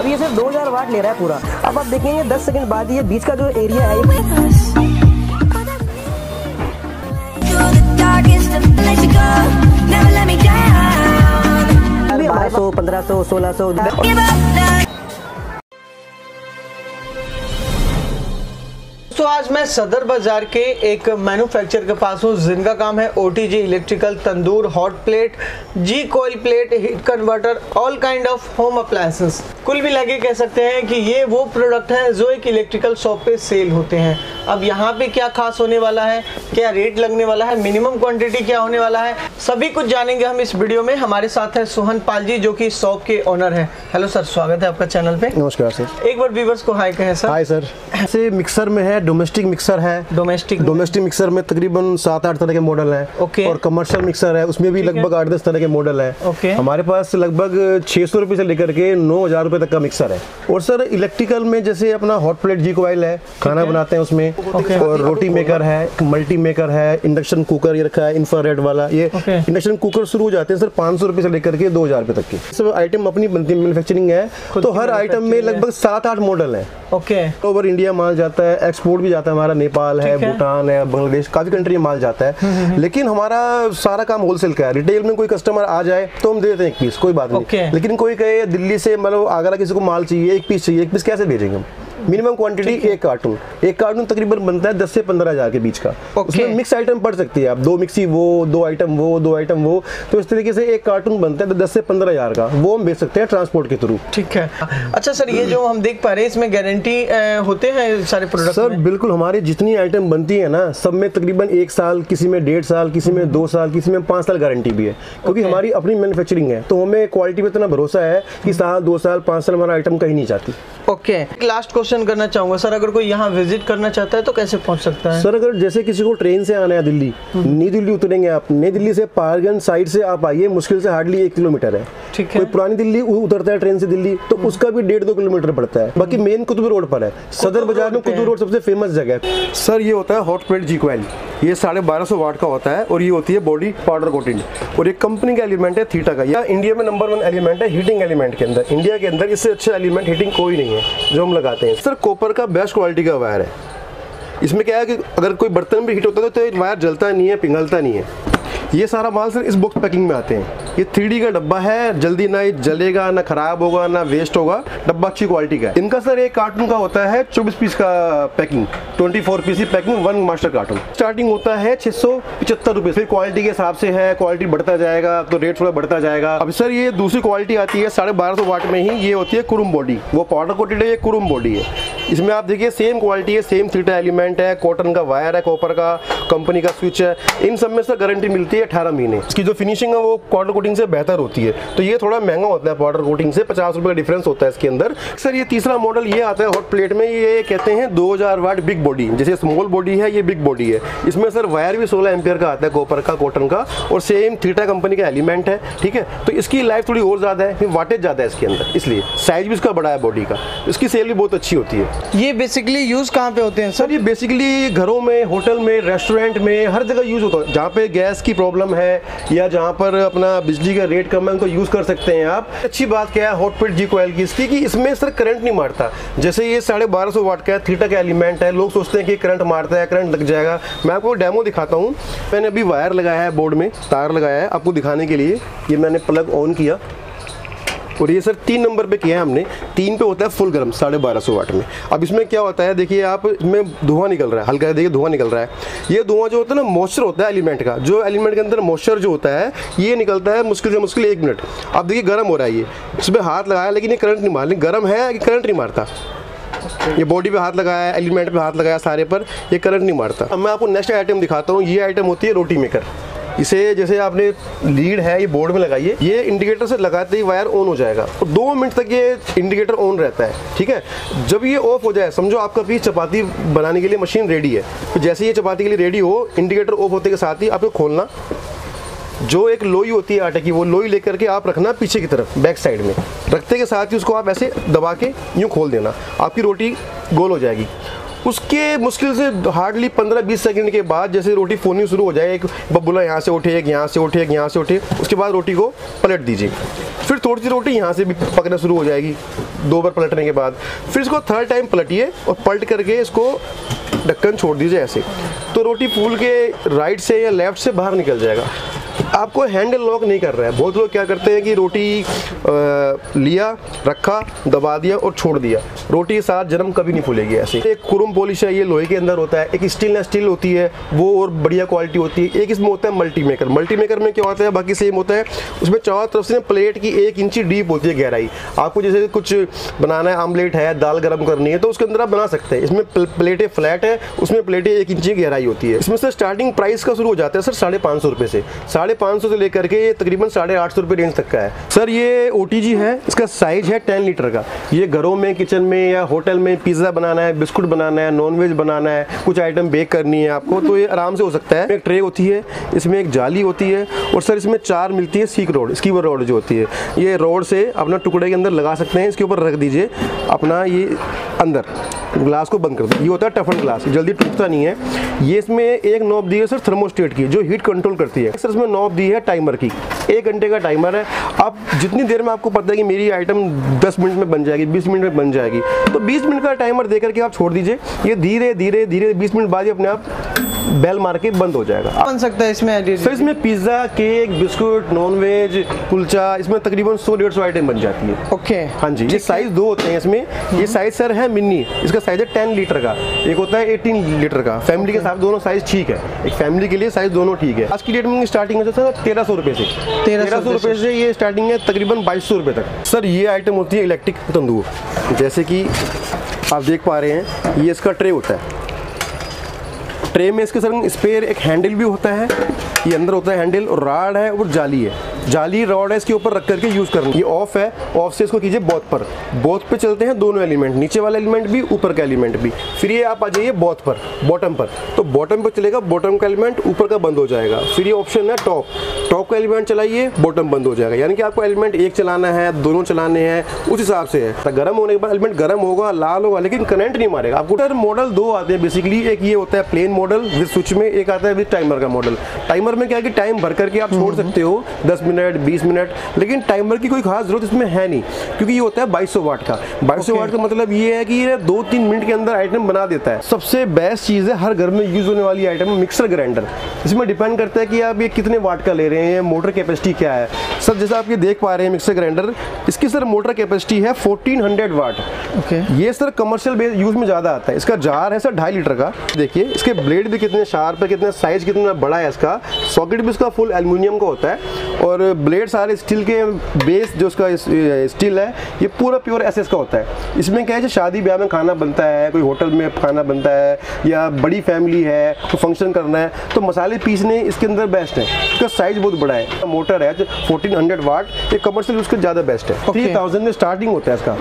अब ये सिर्फ 2000 वाट ले रहा है पूरा। अब आप देखेंगे 10 सेकंड बाद ये बीच का जो एरिया है अभी 1200 1500 1600 तो आज मैं सदर बाजार के एक मैन्युफैक्चर के पास हूँ जिनका काम है OTG electrical tandoor hot plate जी coil plate heat converter all kind of home appliances. कुल मिला के कह सकते हैं कि ये वो प्रोडक्ट हैं जो एक इलेक्ट्रिकल शॉप पे सेल होते हैं। अब यहाँ पे क्या खास होने वाला है, क्या रेट लगने वाला है, मिनिमम क्वान्टिटी क्या होने वाला है, सभी कुछ जानेंगे हम इस वीडियो में। हमारे साथ है सोहन पाल जी जो कि शॉप के ऑनर है। हेलो सर, स्वागत है आपका चैनल पे। नमस्कार सर। एक बार व्यूअर्स को हाय कहें सर। Hi sir. ऐसे मिक्सर में है, डोमेस्टिक मिक्सर है। डोमेस्टिक मिक्सर में तकरीबन 7-8 तरह के मॉडल हैं। ओके। और कमर्शियल मिक्सर है, उसमें भी लगभग 8-10 तरह के मॉडल हैं। ओके। हमारे पास लगभग 600 रुपये से लेकर के 9000 रुपये तक का मिक्सर है। और सर इलेक्ट्रिकल में जैसे अपना हॉट प्लेट जी कोयल है, खाना बनाते हैं उसमें। और रोटी मेकर है, मल्टी मेकर है, इंडक्शन कुकर ये रखा है इंफ्रारेड वाला। ये इंडक्शन कुकर शुरू हो जाते हैं सर 500 रुपये से लेकर के 2000 रुपये तक के। सब आइटम अपनी बनती है, मैन्युफैक्चरिंग है। तो हर आइटम में लगभग 7-8 मॉडल है। ओके। ओवर इंडिया माल जाता है, एक्सपोर्ट भी जाता है हमारा, नेपाल है, भूटान है, बांग्लादेश, काफी कंट्री में माल जाता है। लेकिन हमारा सारा काम होलसेल का है। रिटेल में कोई कस्टमर आ जाए तो हम दे देते हैं एक पीस, कोई बात नहीं। लेकिन कोई कहे दिल्ली से मतलब आगरा किसी को माल चाहिए, एक पीस चाहिए, एक पीस कैसे भेजेंगे हम? मिनिमम क्वांटिटी एक कार्टून तकरीबन बनता है 10 से 15 हज़ार के बीच का। उसमें मिक्स आइटम पड़ सकती है आप, 2 मिक्सी वो, 2 आइटम वो। तो इस तरीके से एक कार्टून बनता है 10 से 15 हज़ार का, वो हम बेच सकते हैं ट्रांसपोर्ट के थ्रू। ठीक है। अच्छा सर, ये जो हम देख पा रहे हैं इसमें गारंटी होते हैं सारे प्रोडक्ट सर? बिल्कुल, हमारी जितनी आइटम बनती है ना सब में तकरीबन 1 साल, किसी में 1.5 साल, किसी में 2 साल, किसी में 5 साल गारंटी भी है। क्योंकि हमारी अपनी मैन्युफैक्चरिंग है तो हमें क्वालिटी पर इतना भरोसा है कि 1 साल 2 साल 5 साल हमारा आइटम कहीं नहीं जाती। ओके। लास्ट क्वेश्चन करना चाहूंगा सर, अगर कोई यहाँ विजिट करना चाहता है तो कैसे पहुंच सकता है? सर अगर जैसे किसी को ट्रेन से आना है, दिल्ली, नई दिल्ली उतरेंगे आप, नई दिल्ली से पारगंज साइड से आप आइए, मुश्किल से हार्डली 1 किलोमीटर है। ठीक है। कोई पुरानी दिल्ली उतरता है ट्रेन से दिल्ली तो उसका भी 1.5-2 किलोमीटर पड़ता है। बाकी मेन कुतुब रोड पर है सदर बाजार में। कुतुब रोड सबसे फेमस जगह है सर। ये होता है हॉट प्लेट जी कोयल, ये 1250 वाट का होता है और ये होती है बॉडी पाउडर कोटिंग। और ये कंपनी का एलिमेंट है थीटा का, या इंडिया में नंबर 1 एलिमेंट है हीटिंग एलिमेंट के अंदर। इंडिया के अंदर इससे अच्छा एलिमेंट हीटिंग कोई नहीं है जो हम लगाते हैं। सर कॉपर का बेस्ट क्वालिटी का वायर है। इसमें क्या है कि अगर कोई बर्तन भी हीट होता है तो ये वायर जलता नहीं है, पिघलता नहीं है। ये सारा माल सर इस बॉक्स पैकिंग में आते हैं। ये 3D का डब्बा है, जल्दी ना ये जलेगा, ना खराब होगा, ना वेस्ट होगा, डब्बा अच्छी क्वालिटी का है। इनका सर एक कार्टून का होता है 24 पीस का पैकिंग, 24 पीस की पैकिंग, 1 मास्टर कार्टून। स्टार्टिंग होता है 675 रुपये। फिर क्वालिटी के हिसाब से है, क्वालिटी बढ़ता जाएगा तो रेट थोड़ा बढ़ता जाएगा। अब सर ये दूसरी क्वालिटी आती है 1250 वाट में ही, ये होती है कुरुम बॉडी, वो पाउडर कोटेड है, ये कुरुम बॉडी है। इसमें आप देखिए सेम क्वालिटी है, सेम थीटा एलिमेंट है, कॉटन का वायर है, कॉपर का, कंपनी का स्विच है। इन सब में सर गारंटी मिलती है 18 महीने। इसकी जो फिनिशिंग है वो पाउडर कोटिंग से बेहतर होती है। तो ये थोड़ा महंगा होता है पाउडर कोटिंग से, 50 रुपये का डिफरेंस होता है इसके अंदर। सर ये तीसरा मॉडल ये आता है हॉट प्लेट में, ये कहते हैं 2000 वाट बिग बॉडी। जैसे स्मॉल बॉडी है, ये बिग बॉडी है। इसमें सर वायर भी 16 एम्पियर का आता है, कॉपर का, कॉटन का, और सेम थीटा कंपनी का एलिमेंट है। ठीक है। तो इसकी लाइफ थोड़ी और ज़्यादा है, वाटेज ज़्यादा है इसके अंदर, इसलिए साइज भी इसका बड़ा है बॉडी का। इसकी सेल भी बहुत अच्छी होती है। ये बेसिकली यूज़ कहाँ पे होते हैं सर? ये बेसिकली घरों में, होटल में, रेस्टोरेंट में, हर जगह यूज़ होता है। जहाँ पे गैस की प्रॉब्लम है या जहाँ पर अपना बिजली का रेट कम है उनको यूज़ कर सकते हैं आप। अच्छी बात क्या है हॉट प्लेट जी कोयल की इसकी कि इसमें सर करंट नहीं मारता। जैसे ये 1250 वाट का है, थीटा का एलिमेंट है, लोग सोचते हैं कि करंट मारता है, करंट लग जाएगा। मैं आपको डेमो दिखाता हूँ। मैंने अभी वायर लगाया है, बोर्ड में तार लगाया है आपको दिखाने के लिए। ये मैंने प्लग ऑन किया और ये सर 3 नंबर पे किया है हमने। 3 पे होता है फुल गर्म 1250 वाट में। अब इसमें क्या होता है देखिए आप, इसमें धुआं निकल रहा है, हल्का देखिए धुआं निकल रहा है। ये धुआं जो होता है ना मॉइस्चर होता है एलिमेंट का, जो एलिमेंट के अंदर मॉइस्चर जो होता है ये निकलता है मुश्किल से मुश्किल 1 मिनट। अब देखिए गर्म हो रहा है, ये इस पर हाथ लगाया लेकिन ये करंट नहीं मारता, गर्म है कि करंट नहीं मारता। ये बॉडी पे हाथ लगाया, एलिमेंट पे हाथ लगाया, सारे पर ये करंट नहीं मारता। अब मैं आपको नेक्स्ट आइटम दिखाता हूँ। ये आइटम होती है रोटी मेकर। इसे जैसे आपने लीड है ये बोर्ड में लगाइए, ये इंडिकेटर से लगाते ही वायर ऑन हो जाएगा और 2 मिनट तक ये इंडिकेटर ऑन रहता है। ठीक है। जब ये ऑफ हो जाए समझो आपका पीस चपाती बनाने के लिए मशीन रेडी है। तो जैसे ये चपाती के लिए रेडी हो, इंडिकेटर ऑफ होते के साथ ही आपको खोलना, जो एक लोई होती है आटे की वो लोई लेकर के आप रखना पीछे की तरफ बैक साइड में, रखते के साथ ही उसको आप ऐसे दबा के यूँ खोल देना, आपकी रोटी गोल हो जाएगी। उसके मुश्किल से हार्डली 15-20 सेकंड के बाद जैसे रोटी फोड़नी शुरू हो जाए, एक बबुला यहाँ से उठे, एक यहाँ से उठे, एक यहाँ से उठे, उसके बाद रोटी को पलट दीजिए। फिर थोड़ी सी रोटी यहाँ से भी पकना शुरू हो जाएगी। 2 बार पलटने के बाद फिर इसको 3rd टाइम पलटिए और पलट करके इसको ढक्कन छोड़ दीजिए। ऐसे तो रोटी फूल के राइट से या लेफ्ट से बाहर निकल जाएगा। आपको हैंडल लॉक नहीं कर रहा है। बहुत लोग क्या करते हैं कि रोटी लिया, रखा, दबा दिया और छोड़ दिया। रोटी के साथ जन्म कभी नहीं फूलेगी। ऐसे एक क्रोम पॉलिश है, ये लोहे के अंदर होता है। एक स्टेनलेस स्टील होती है, वो और बढ़िया क्वालिटी होती है। एक इसमें होता है मल्टीमेकर। मल्टीमेकर में क्या होता है, बाकी सेम होता है, उसमें चारों तरफ से प्लेट की 1 इंची डीप होती है गहराई। आपको जैसे कुछ बनाना है, आमलेट है, दाल गर्म करनी है, तो उसके अंदर आप बना सकते हैं। इसमें प्लेटें फ्लैट है, उसमें प्लेटें 1 इंची गहराई होती है। इसमें सर स्टार्टिंग प्राइस का शुरू हो जाता है सर 550 रुपये से। 500 से लेकर के ये तकरीबन 850 रुपये रेंज तक का है। सर ये OTG है, इसका साइज है 10 लीटर का। ये घरों में, किचन में या होटल में पिज्ज़ा बनाना है, बिस्कुट बनाना है, नॉनवेज बनाना है, कुछ आइटम बेक करनी है आपको, तो ये आराम से हो सकता है। एक ट्रे होती है, इसमें एक जाली होती है और सर इसमें 4 मिलती है सीक रोड, स्कीवर रोड जो होती है। ये रोड से अपना टुकड़े के अंदर लगा सकते हैं, इसके ऊपर रख दीजिए अपना, ये अंदर ग्लास को बंद कर दो। ये होता है टफन ग्लास, जल्दी टूटता नहीं है। ये इसमें एक नॉब दी है सर थर्मोस्टेट की, जो हीट कंट्रोल करती है। सर इसमें नॉब दी है टाइमर की, 1 घंटे का टाइमर है। आप जितनी देर में आपको पता है कि मेरी आइटम 10 मिनट में बन जाएगी, 20 मिनट में बन जाएगी, तो 20 मिनट का टाइमर दे करके आप छोड़ दीजिए। ये धीरे धीरे धीरे 20 मिनट बाद ही अपने आप बेल मार के बंद हो जाएगा। बन सकता है इसमें। सर इसमें pizza, cake, biscuit, nonveg, kulcha, इसमें तकरीबन 100-150 आइटम बन जाती है। ओके, हाँ जी। ये साइज़ 2 होते हैं इसमें। ये साइज़ सर है मिनी, इसका साइज़ है 10 लीटर का, एक होता है 18 लीटर का। फैमिली के साथ दोनों साइज़ ठीक है, एक फैमिली के लिए साइज़ दोनों ठीक है। आज की डेट में स्टार्टिंग है सर 1300 रुपये से। 1300 रुपये से ये स्टार्टिंग है, तकरीबन 2200 रुपये तक। सर ये आइटम होती है इलेक्ट्रिक तंदूर, जैसे कि आप देख पा रहे हैं। ये इसका ट्रे होता है, ट्रे में इसके संग स्पेयर एक हैंडल भी होता है। ये अंदर होता है हैंडल, और राड है और जाली है। जाली रॉड है, इसके ऊपर रख करके यूज़ करना। ये ऑफ है, ऑफ से इसको कीजिए बोथ पर। बोथ पे चलते हैं दोनों एलिमेंट, नीचे वाला एलिमेंट भी, ऊपर का एलिमेंट भी। फिर ये आप आ जाइए बोथ पर, बॉटम पर, तो बॉटम पर चलेगा, बॉटम का एलिमेंट ऊपर का बंद हो जाएगा। फिर ये ऑप्शन है टॉप, टॉप का एलिमेंट चलाइए, बॉटम बंद हो जाएगा। यानी कि आपको एलिमेंट एक चलाना है, दोनों चलाने हैं, उस हिसाब से है। गर्म होने के बाद एलिमेंट गर्म होगा, लाल होगा, लेकिन करंट नहीं मारेगा आपको। सर मॉडल 2 आते हैं बेसिकली, एक ये होता है प्लेन मॉडल विद स्विच में, एक आता है विद टाइमर का मॉडल। टाइमर में क्या है कि टाइम भर करके आप छोड़ सकते हो, 10 मिनट 20 मिनट, लेकिन टाइमर की कोई खास जरूरत इसमें है नहीं, क्योंकि ये होता है 2200 वाट का। 2200 वाट का मतलब ये है कि ये 2-3 मिनट के अंदर आइटम बना देता है। सबसे बेस्ट चीज़ है हर घर में यूज़ होने वाली आइटम मिक्सर ग्राइंडर। इसमें डिपेंड करता है कि आप ये कितने वाट का ले रहे हैं, मोटर कैपेसिटी क्या है। सर जैसा आप ये देख पा रहे हैं मिक्सर ग्राइंडर, इसकी सर मोटर कैपेसिटी है 1400 वाट। ये सर कमर्शियल यूज़ में ज़्यादा आता है। इसका जार है सर 2.5 लीटर का। देखिए इसके ब्लेड भी कितने शार्प है, कितना साइज कितना बड़ा है इसका। सॉकेट भी इसका फुल एल्युमिनियम का होता है, और ब्लेड सारे स्टील के, बेस जो उसका स्टील है ये पूरा प्योर एसएस का होता है। इसमें क्या है, शादी ब्याह में खाना बनता है, कोई होटल में खाना बनता है, या बड़ी फैमिली है तो फंक्शन करना है, तो मसाले पीसने इसके अंदर बेस्ट है। इसका साइज बहुत बड़ा है। मोटर है जो 1400 वाट, ये कमर्शियल यूज का ज़्यादा बेस्ट है। 3000 में स्टार्टिंग होता है इसका,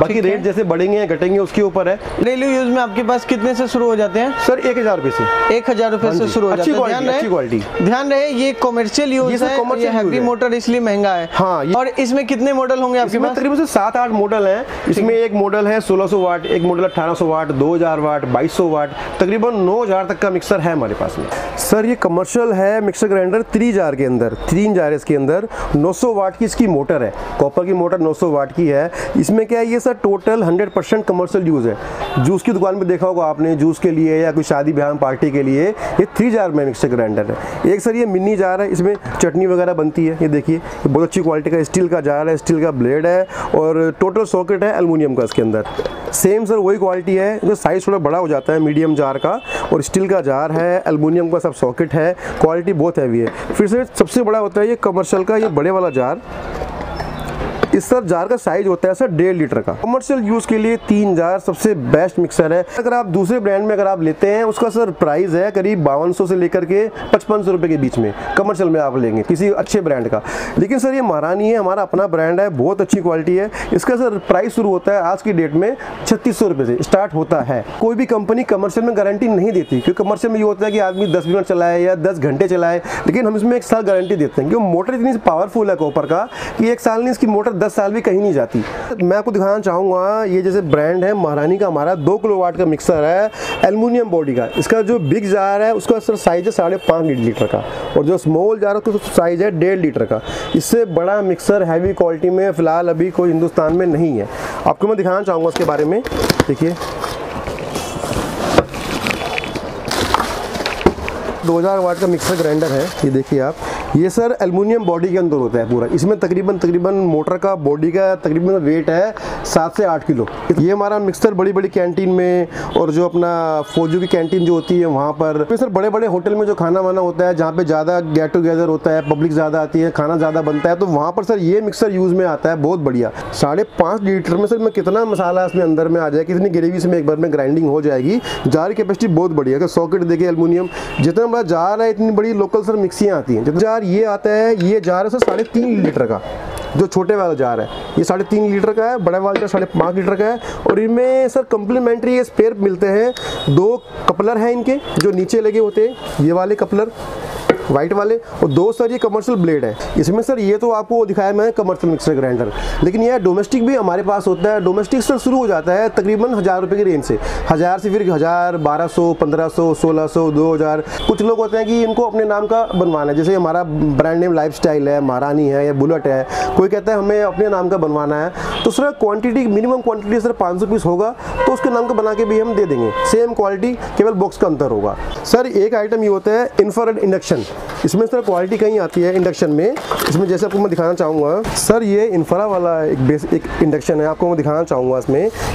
बाकी रेट जैसे बढ़ेंगे घटेंगे उसके ऊपर है। डेली यूज में आपके पास कितने से शुरू हो जाते हैं सर? 1000 रुपये से। 1000 रुपये से शुरू हो जाता है। ध्यान रहे ये कमर्शियल यूज है, ये हैवी मोटर इसलिए महंगा है। हाँ, और इसमें कितने मॉडल होंगे आपके पास? तकरीबन 7-8 मॉडल हैं। इसमें एक मॉडल है 1600 वाट, एक मॉडल 1800 वाट, 2000 वाट, 2200 वाट, तकरीबन 9000 तक का मिक्सर है हमारे पास में। सर ये कमर्शियल है मिक्सर ग्राइंडर 3 जार के अंदर, 3 जार इसके अंदर। 900 वाट की इसकी मोटर है, कॉपर की मोटर 900 वाट की है। इसमें क्या है, ये सर टोटल 100% कमर्शियल यूज है। जूस की दुकान पर देखा होगा आपने, जूस के लिए या कोई शादी ब्याह पार्टी के लिए ये 3 जार में मिक्सर ग्राइंडर है। एक सर ये मिनी जार है, इसमें चटनी वगैरह बनती है। ये देखिए बहुत अच्छी क्वालिटी का स्टील का जार है, स्टील का ब्लेड है, और टोटल सॉकेट है एल्युमिनियम का इसके अंदर। सेम सर वही क्वालिटी है, तो साइज़ थोड़ा बड़ा हो जाता है मीडियम जार का, और स्टील का जार है, एल्युमिनियम का सब सॉकेट है, क्वालिटी बहुत हैवी है। फिर सर सबसे बड़ा होता है ये कमर्शियल का, ये बड़े वाला जार। इस सर जार का साइज होता है सर 1.5 लीटर का। कमर्शियल यूज़ के लिए 3 जार सबसे बेस्ट मिक्सर है। अगर आप दूसरे ब्रांड में अगर आप लेते हैं, उसका सर प्राइस है करीब 5200 से लेकर के 5500 रुपये के बीच में कमर्शियल में आप लेंगे किसी अच्छे ब्रांड का। लेकिन सर ये महारानी है, हमारा अपना ब्रांड है, बहुत अच्छी क्वालिटी है। इसका सर प्राइस शुरू होता है आज की डेट में 3600 रुपये से स्टार्ट होता है। कोई भी कंपनी कमर्शियल में गारंटी नहीं देती, क्योंकि कमर्शियल में ये होता है कि आदमी 10 मिनट चलाए या 10 घंटे चलाए, लेकिन हम इसमें 1 साल गारंटी देते हैं। क्योंकि मोटर इतनी पावरफुल है कॉपर का कि 1 साल नहीं इसकी मोटर 10 साल भी कहीं नहीं जाती। मैं आपको दिखाना चाहूँगा, ये जैसे ब्रांड है महारानी का हमारा 2 किलोवाट का मिक्सर है एल्युमिनियम बॉडी का। इसका जो बिग जार है उसका सर साइज है 5.5 लीटर का, और जो स्मॉल जार है उसका साइज़ है 1.5 लीटर का। इससे बड़ा मिक्सर हैवी क्वालिटी में फ़िलहाल अभी कोई हिंदुस्तान में नहीं है। आपको मैं दिखाना चाहूँगा इसके बारे में, देखिए 2000 वाट का मिक्सर ग्राइंडर है। ये देखिए आप, ये सर एल्युमिनियम बॉडी के अंदर होता है पूरा। इसमें तकरीबन मोटर का बॉडी का तकरीबन वेट है 7 से 8 किलो। ये हमारा मिक्सर बड़ी बड़ी कैंटीन में और जो अपना फौजों की कैंटीन जो होती है वहाँ पर, फिर सर बड़े बड़े होटल में जो खाना वाना होता है जहाँ पे ज़्यादा गेट टुगेदर होता है, पब्लिक ज़्यादा आती है, खाना ज़्यादा बनता है, तो वहाँ पर सर ये मिक्सर यूज़ में आता है। बहुत बढ़िया, 5.5 लीटर में सर मैं कितना मसाला इसमें अंदर में आ जाएगा, कितनी ग्रेवी इसमें एक बार में ग्राइंडिंग हो जाएगी। जार की कैपेसिटी बहुत बढ़िया है। सॉकेट देखिए एल्युमिनियम, जितना बड़ा जार है इतनी बड़ी लोकल सर मिक्सियाँ आती हैं। जितना ये आता है, ये जार है सर 3.5 लीटर का। जो छोटे वाला जार है ये 3.5 लीटर का है, बड़ा वाला जार 5.5 लीटर का है। और इनमें सर कम्प्लीमेंट्री स्पेयर मिलते हैं। 2 कपलर हैं इनके जो नीचे लगे होते हैं, ये वाले कपलर वाइट वाले, और 2 सर ये कमर्शियल ब्लेड है। इसमें सर ये तो आपको दिखाया मैंने कमर्शियल मिक्सर ग्राइंडर, लेकिन यह डोमेस्टिक भी हमारे पास होता है। डोमेस्टिक सर शुरू हो जाता है तकरीबन 1000 रुपये की रेंज से, 1000 से फिर 1000, 1200, 1500, 1600, 2000। कुछ लोग होते हैं कि इनको अपने नाम का बनवाना है, जैसे हमारा ब्रांड नेम लाइफस्टाइल है, महारानी है या बुलेट है। कोई कहता है हमें अपने नाम का बनवाना है, तो sir quantity minimum quantity sir 500 piece होगा, तो उसके नाम का बना के भी हम दे देंगे। सेम क्वालिटी, केवल बॉक्स का अंतर होगा। सर एक आइटम ये होता है इन्फ्रारेड इंडक्शन। इसमें सर क्वालिटी कहीं आती है इंडक्शन में। इसमें जैसे आपको मैं दिखाना चाहूँगा सर, ये इन्फ्रा वाला एक इंडक्शन है, आपको मैं दिखाना चाहूँगा।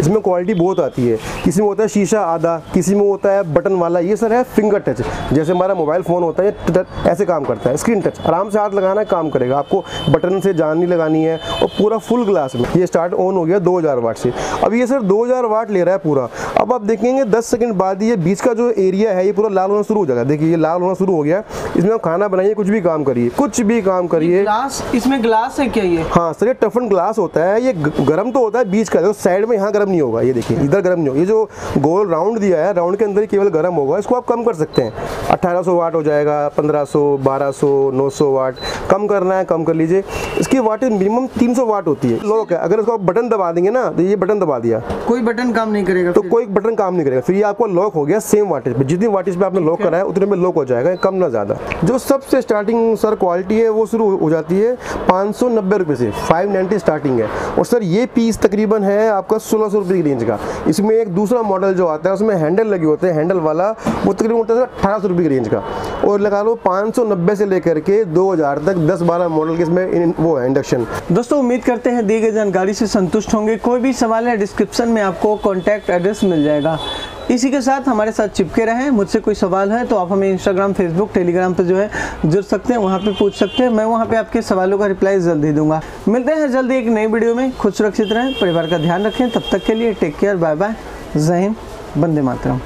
इसमें क्वालिटी बहुत आती है। किसी में होता है शीशा आधा, किसी में होता है बटन वाला। ये सर है फिंगर टच, जैसे हमारा मोबाइल फ़ोन होता है ऐसे काम करता है, स्क्रीन टच, आराम से हाथ लगाना है काम करेगा, आपको बटन से जान नहीं लगानी है। और पूरा फुल ग्लास में ये स्टार्ट ऑन हो गया 2000 वाट से। अब ये सर 2000 वाट ले रहा है पूरा। अब आप देखेंगे 10 सेकेंड बाद ये बीच का जो एरिया है ये पूरा लाल होना शुरू हो जाएगा। देखिए ये लाल होना शुरू हो गया। इसमें आप खाना बनाइए, कुछ भी काम करिए, कुछ भी काम करिए। ग्लास, इसमें ग्लास है क्या ये? हाँ सर, ये टफन ग्लास होता है। ये गर्म तो होता है बीच का, तो साइड में यहाँ गर्म नहीं होगा। ये देखिए इधर गर्म नहीं होगा। ये जो गोल राउंड दिया है, राउंड के अंदर ही केवल गर्म होगा। इसको आप कम कर सकते हैं, 1800 वाट हो जाएगा, 1500, 1200, 900 वाट। कम करना है कम कर लीजिए। इसकी वाटेज मिनिमम 300 वाट होती है। लॉक है, अगर इसको आप बटन दबा देंगे ना, तो ये बटन दबा दिया, कोई बटन काम नहीं करेगा, तो कोई बटन काम नहीं करेगा, फिर ये आपको लॉक हो गया। सेम वाटेज पर, जितनी वाटेज पर आपने लॉक कराया उतने में लॉक हो जाएगा, कम ना ज़्यादा। जो सबसे स्टार्टिंग सर क्वालिटी है वो शुरू हो जाती है 590 रुपये से, 590 स्टार्टिंग है। और सर ये पीस तकरीबन है आपका 1600 रुपये की रेंज का। इसमें एक दूसरा मॉडल जो आता है उसमें हैंडल लगे होते हैं, हैंडल वाला, वो तकरीबन होता है 1800 रुपये की रेंज का। और लगा लो 590 से लेकर के 2000 तक 10-12 मॉडल के इसमें वो है इंडक्शन। दोस्तों उम्मीद करते हैं दी गई जानकारी से संतुष्ट होंगे। कोई भी सवाल है डिस्क्रिप्शन में आपको कॉन्टैक्ट एड्रेस मिल जाएगा। इसी के साथ हमारे साथ चिपके रहें। मुझसे कोई सवाल है तो आप हमें इंस्टाग्राम, फेसबुक, टेलीग्राम पर जो है जुड़ सकते हैं, वहाँ पे पूछ सकते हैं। मैं वहाँ पे आपके सवालों का रिप्लाई जल्दी दूंगा। मिलते हैं जल्दी एक नई वीडियो में। खुद सुरक्षित रहें, परिवार का ध्यान रखें। तब तक के लिए टेक केयर, बाय बाय, जय हिंद, वंदे मातरम।